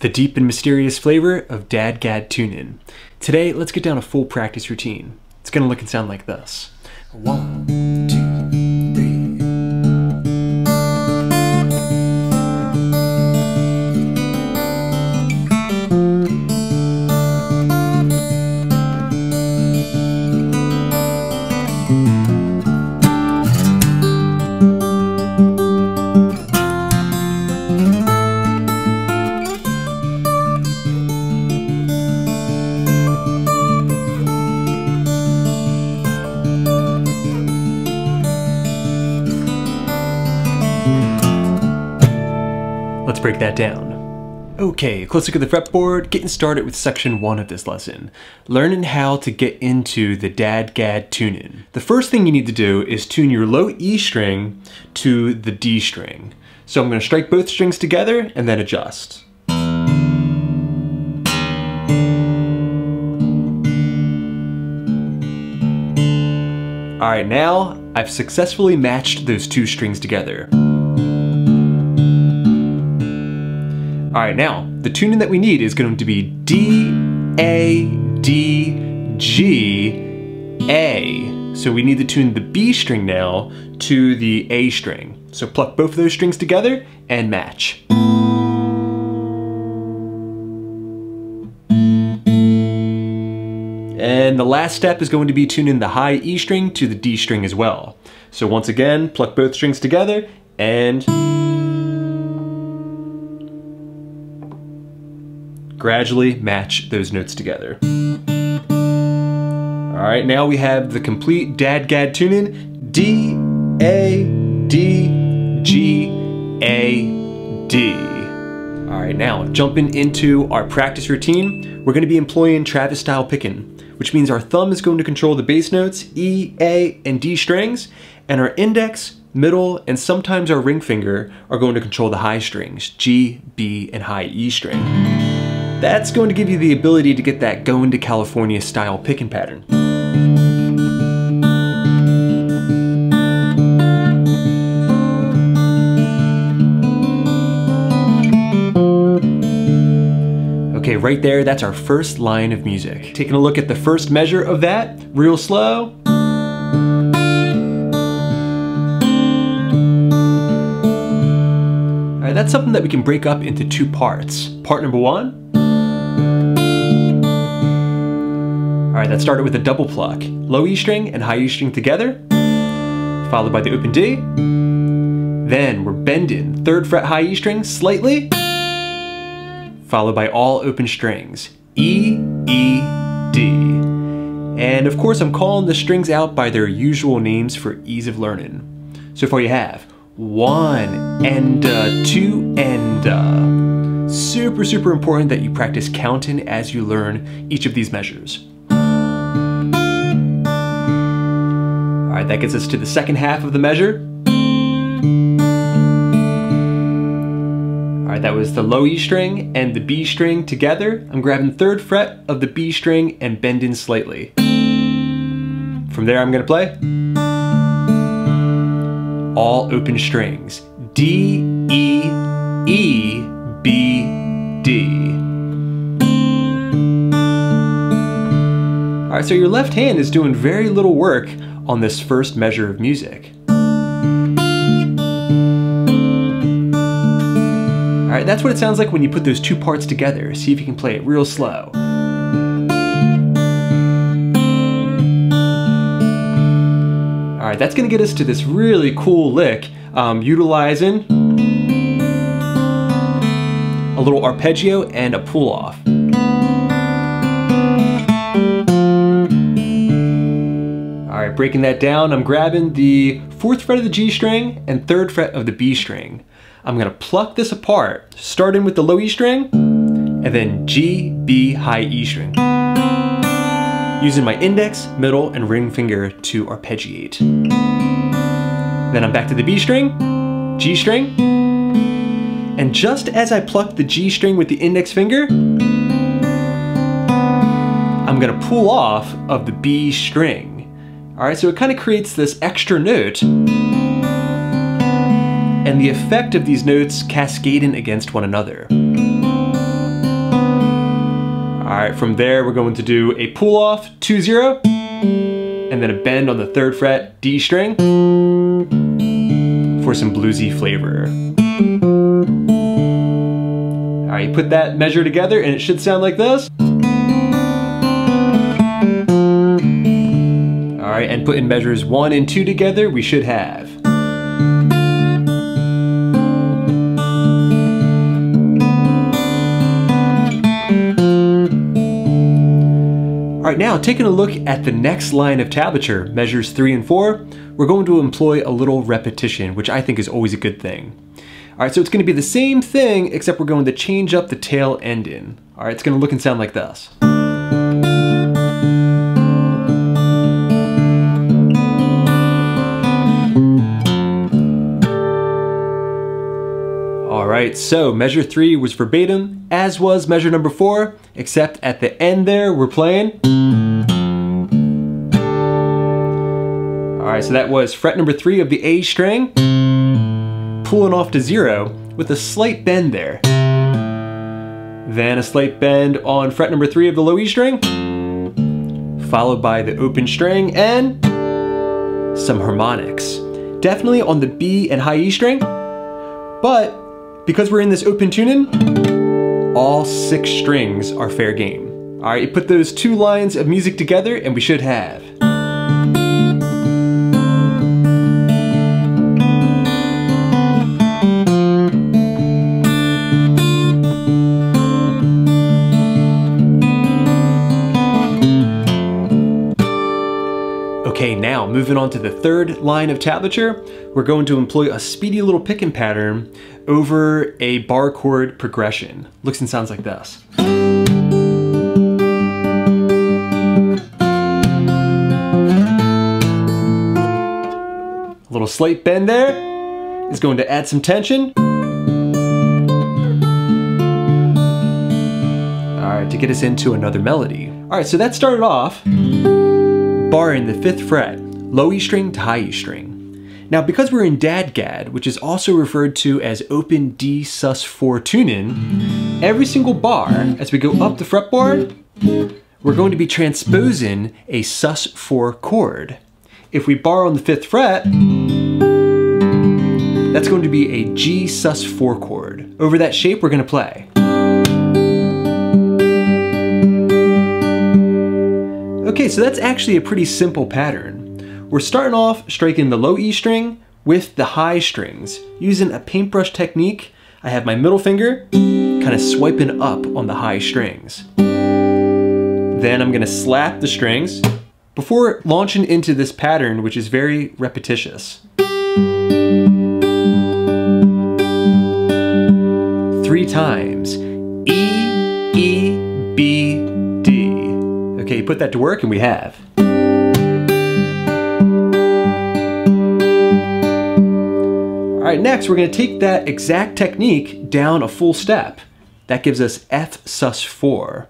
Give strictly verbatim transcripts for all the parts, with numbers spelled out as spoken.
the deep and mysterious flavor of DADGAD tune-in. Today, let's get down a full practice routine. It's gonna look and sound like this. One, two, three. Let's break that down. Okay, a close look at the fretboard, getting started with section one of this lesson, learning how to get into the DADGAD tune-in. The first thing you need to do is tune your low E string to the D string. So I'm gonna strike both strings together and then adjust. All right, now I've successfully matched those two strings together. All right, now, the tune-in that we need is going to be D, A, D, G, A. So we need to tune the B string now to the A string. So pluck both of those strings together and match. And the last step is going to be tuning the high E string to the D string as well. So once again, pluck both strings together and gradually match those notes together. All right, now we have the complete DADGAD tune-in, D, A, D, G, A, D. All right, now jumping into our practice routine, we're gonna be employing Travis style picking, which means our thumb is going to control the bass notes, E, A, and D strings, and our index, middle, and sometimes our ring finger are going to control the high strings, G, B, and high E string. That's going to give you the ability to get that going to California style picking pattern. Okay, right there, that's our first line of music. Taking a look at the first measure of that, real slow. All right, that's something that we can break up into two parts. Part number one, all right, that started with a double pluck. Low E string and high E string together, followed by the open D. Then we're bending third fret high E string slightly, followed by all open strings, E, E, D. And of course, I'm calling the strings out by their usual names for ease of learning. So far you have one and a, two and a. Super, super important that you practice counting as you learn each of these measures. All right, that gets us to the second half of the measure. All right, that was the low E string and the B string together. I'm grabbing third fret of the B string and bending slightly. From there, I'm gonna play all open strings, D, E, E, B, D. All right, so your left hand is doing very little work on this first measure of music. All right, that's what it sounds like when you put those two parts together. See if you can play it real slow. All right, that's gonna get us to this really cool lick, um, utilizing a little arpeggio and a pull-off. Breaking that down, I'm grabbing the fourth fret of the G string and third fret of the B string. I'm gonna pluck this apart, starting with the low E string, and then G, B, high E string. Using my index, middle, and ring finger to arpeggiate. Then I'm back to the B string, G string, and just as I pluck the G string with the index finger, I'm gonna pull off of the B string. All right, so it kind of creates this extra note and the effect of these notes cascading against one another. From there, we're going to do a pull off, two zero, and then a bend on the third fret, D string, for some bluesy flavor. All right, put that measure together and it should sound like this. All right, and put in measures one and two together, we should have. All right, now taking a look at the next line of tablature, measures three and four, we're going to employ a little repetition, which I think is always a good thing. All right, so it's gonna be the same thing, except we're going to change up the tail ending. All right, it's gonna look and sound like this. All right, so measure three was verbatim, as was measure number four, except at the end there, we're playing. All right, so that was fret number three of the A string, pulling off to zero with a slight bend there. Then a slight bend on fret number three of the low E string, followed by the open string and some harmonics. Definitely on the B and high E string, but because we're in this open tuning, all six strings are fair game. All right, you put those two lines of music together and we should have. Okay, now moving on to the third line of tablature, we're going to employ a speedy little picking pattern over a bar chord progression. Looks and sounds like this. A little slight bend there is going to add some tension. All right, to get us into another melody. All right, so that started off barring the fifth fret, low E string to high E string. Now, because we're in DADGAD, which is also referred to as open D sus four tuning, every single bar, as we go up the fretboard, we're going to be transposing a sus four chord. If we bar on the fifth fret, that's going to be a G sus four chord. Over that shape, we're gonna play. Okay, so that's actually a pretty simple pattern. We're starting off striking the low E string with the high strings using a paintbrush technique. I have my middle finger kind of swiping up on the high strings. Then I'm gonna slap the strings before launching into this pattern, which is very repetitious. Three times, E, E, B, okay, you put that to work and we have. All right, next we're gonna take that exact technique down a full step. That gives us F sus four.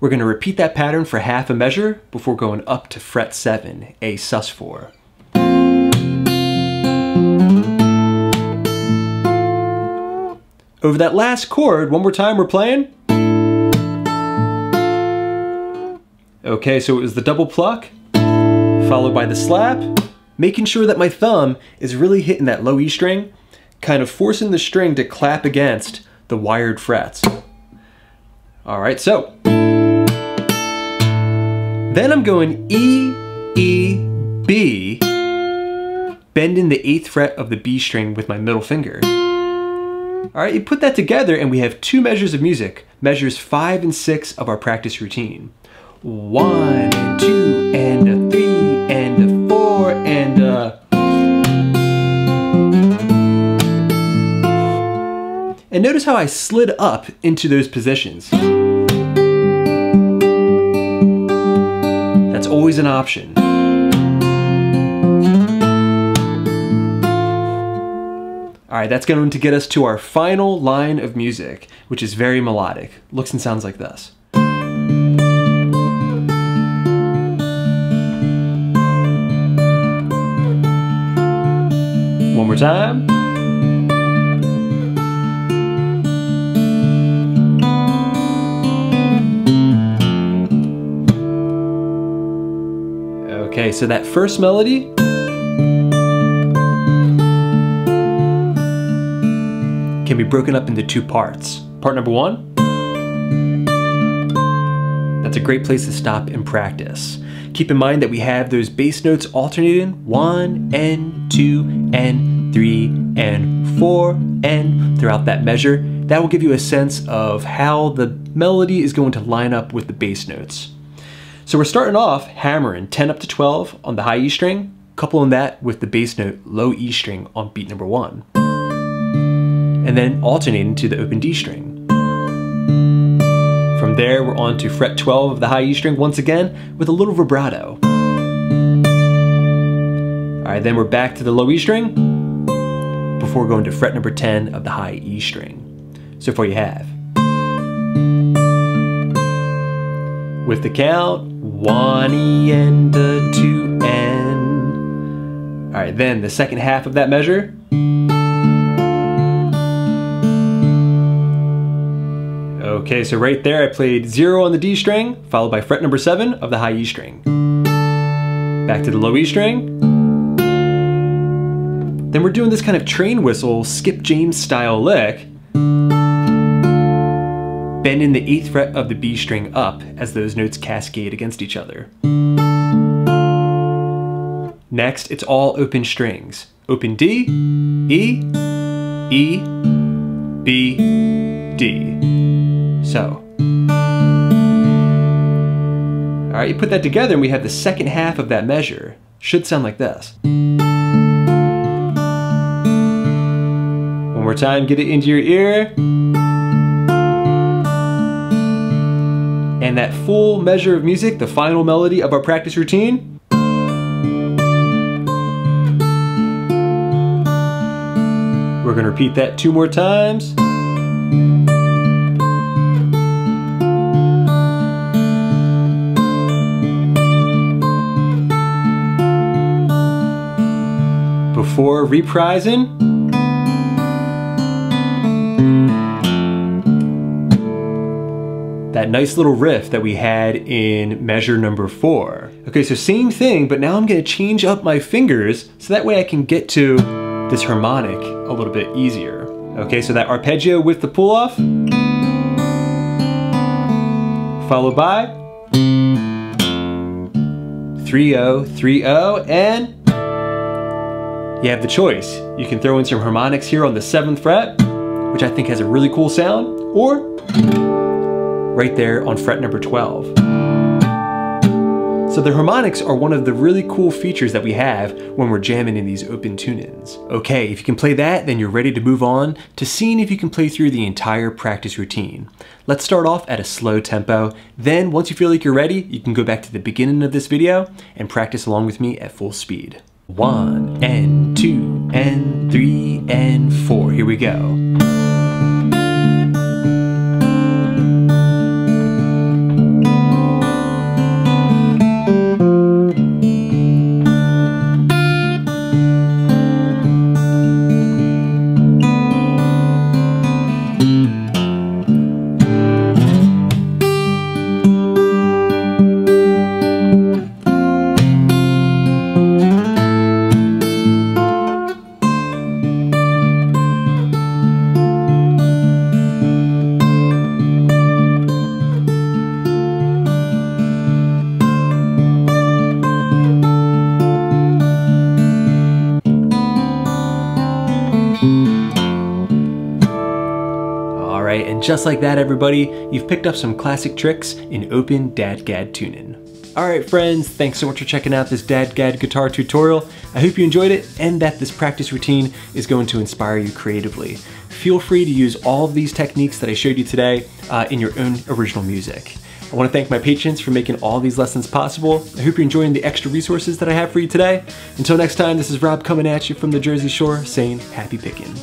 We're gonna repeat that pattern for half a measure before going up to fret seven, A sus four. Over that last chord, one more time we're playing. Okay, so it was the double pluck, followed by the slap, making sure that my thumb is really hitting that low E string, kind of forcing the string to clap against the wired frets. All right, so. Then I'm going E, E, B, bending the eighth fret of the B string with my middle finger. All right, you put that together and we have two measures of music, measures five and six of our practice routine. One and two and a three and a four and a... And notice how I slid up into those positions. That's always an option. All right, that's going to get us to our final line of music, which is very melodic. Looks and sounds like this. One more time. Okay, so that first melody. Can be broken up into two parts. Part number one. That's a great place to stop and practice. Keep in mind that we have those bass notes alternating. One and two and three and four and throughout that measure. That will give you a sense of how the melody is going to line up with the bass notes. So we're starting off hammering ten up to twelve on the high E string, coupling that with the bass note low E string on beat number one. And then alternating to the open D string. From there, we're on to fret twelve of the high E string once again with a little vibrato. All right, then we're back to the low E string before going to fret number ten of the high E string. So far you have. With the count, one E and a two and. All right, then the second half of that measure. Okay, so right there I played zero on the D string, followed by fret number seven of the high E string. Back to the low E string. Then we're doing this kind of train whistle, Skip James style lick, bending the eighth fret of the B string up as those notes cascade against each other. Next, it's all open strings. Open D, E, E, B, D. So, all right, you put that together and we have the second half of that measure. Should sound like this. One more time, get it into your ear. And that full measure of music, the final melody of our practice routine. We're gonna repeat that two more times. Before reprising. That nice little riff that we had in measure number four. Okay, so same thing, but now I'm gonna change up my fingers so that way I can get to this harmonic a little bit easier. Okay, so that arpeggio with the pull off, followed by three oh, three oh, and you have the choice. You can throw in some harmonics here on the seventh fret, which I think has a really cool sound, or right there on fret number twelve. So the harmonics are one of the really cool features that we have when we're jamming in these open tune-ins. Okay, if you can play that, then you're ready to move on to seeing if you can play through the entire practice routine. Let's start off at a slow tempo. Then once you feel like you're ready, you can go back to the beginning of this video and practice along with me at full speed. One and two and three and four. Here we go. And just like that, everybody, you've picked up some classic tricks in open DADGAD tune-in. All right, friends, thanks so much for checking out this DADGAD guitar tutorial. I hope you enjoyed it and that this practice routine is going to inspire you creatively. Feel free to use all of these techniques that I showed you today uh, in your own original music. I want to thank my patrons for making all these lessons possible. I hope you're enjoying the extra resources that I have for you today. Until next time, this is Rob coming at you from the Jersey Shore saying happy picking.